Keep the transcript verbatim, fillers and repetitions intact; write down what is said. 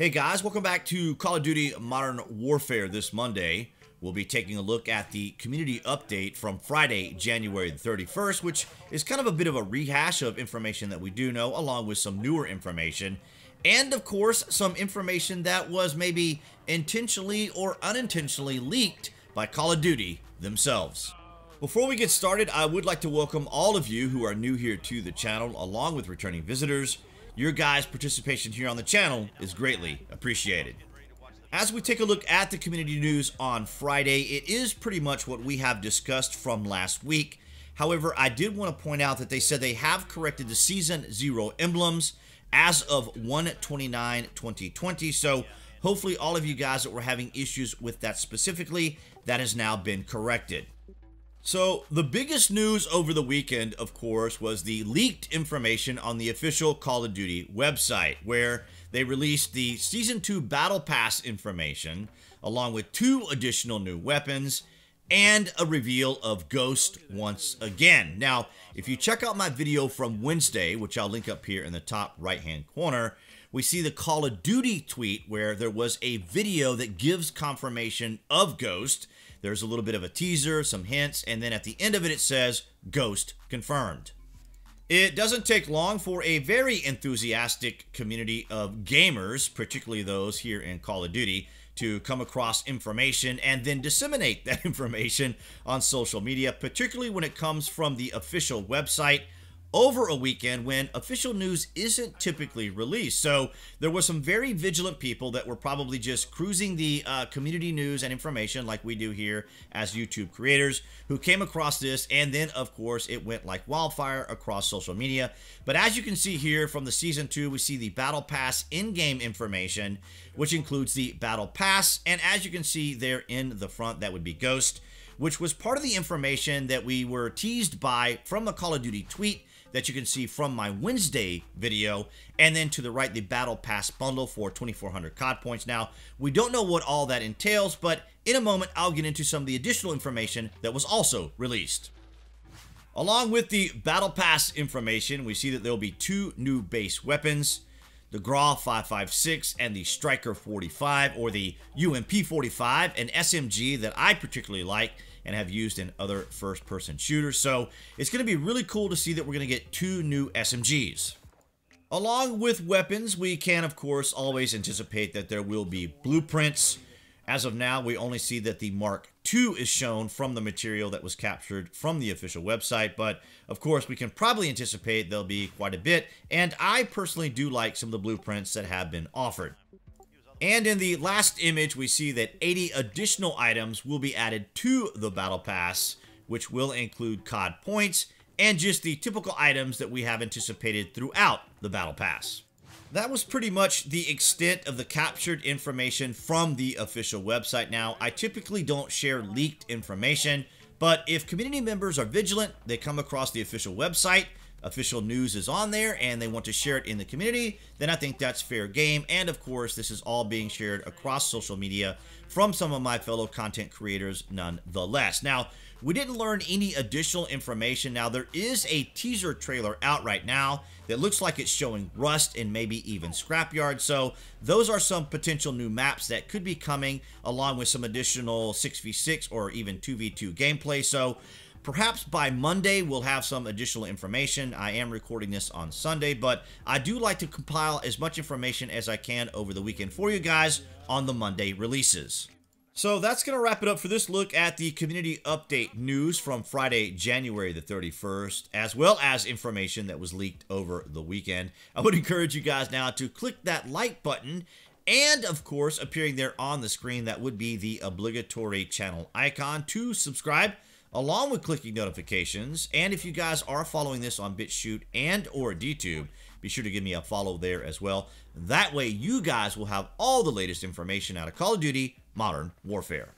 Hey guys, welcome back to Call of Duty Modern Warfare. This Monday, we'll be taking a look at the community update from Friday, January the thirty-first, which is kind of a bit of a rehash of information that we do know, along with some newer information. And of course, some information that was maybe intentionally or unintentionally leaked by Call of Duty themselves. Before we get started, I would like to welcome all of you who are new here to the channel, along with returning visitors. Your guys' participation here on the channel is greatly appreciated. As we take a look at the community news on Friday, it is pretty much what we have discussed from last week. However, I did want to point out that they said they have corrected the Season Zero emblems as of one twenty-nine twenty twenty. So hopefully all of you guys that were having issues with that specifically, that has now been corrected. So the biggest news over the weekend, of course, was the leaked information on the official Call of Duty website, where they released the Season two Battle Pass information, along with two additional new weapons, and a reveal of Ghost once again. Now, if you check out my video from Wednesday, which I'll link up here in the top right-hand corner, we see the Call of Duty tweet where there was a video that gives confirmation of Ghost. There's a little bit of a teaser, some hints, and then at the end of it, it says, Ghost confirmed. It doesn't take long for a very enthusiastic community of gamers, particularly those here in Call of Duty, to come across information and then disseminate that information on social media, particularly when it comes from the official website over a weekend when official news isn't typically released. So there were some very vigilant people that were probably just cruising the uh, community news and information like we do here as YouTube creators who came across this, and then of course it went like wildfire across social media. But as you can see here from the Season two, we see the Battle Pass in-game information, which includes the Battle Pass, and as you can see there in the front, that would be Ghost, which was part of the information that we were teased by from the Call of Duty tweet that you can see from my Wednesday video, and then to the right, the Battle Pass bundle for twenty-four hundred C O D points. Now, we don't know what all that entails, but in a moment, I'll get into some of the additional information that was also released. Along with the Battle Pass information, we see that there'll be two new base weapons, the Grau five five six and the Striker forty-five, or the U M P forty-five, an S M G that I particularly like and have used in other first-person shooters. So it's going to be really cool to see that we're going to get two new S M Gs. Along with weapons, we can, of course, always anticipate that there will be blueprints. As of now, we only see that the Mark two is shown from the material that was captured from the official website, but of course, we can probably anticipate there'll be quite a bit, and I personally do like some of the blueprints that have been offered. And in the last image, we see that eighty additional items will be added to the Battle Pass, which will include C O D points and just the typical items that we have anticipated throughout the Battle Pass. That was pretty much the extent of the captured information from the official website. Now, I typically don't share leaked information, but if community members are vigilant, they come across the official website, official news is on there, and they want to share it in the community, then I think that's fair game. And of course, this is all being shared across social media from some of my fellow content creators nonetheless. Now, we didn't learn any additional information. Now, there is a teaser trailer out right now that looks like it's showing Rust and maybe even Scrapyard. So those are some potential new maps that could be coming, along with some additional six v six or even two v two gameplay. So perhaps by Monday, we'll have some additional information. I am recording this on Sunday, but I do like to compile as much information as I can over the weekend for you guys on the Monday releases. So that's going to wrap it up for this look at the community update news from Friday, January the thirty-first, as well as information that was leaked over the weekend. I would encourage you guys now to click that like button, and of course, appearing there on the screen, that would be the obligatory channel icon to subscribe, along with clicking notifications. And if you guys are following this on BitChute and or DTube, be sure to give me a follow there as well. That way you guys will have all the latest information out of Call of Duty Modern Warfare.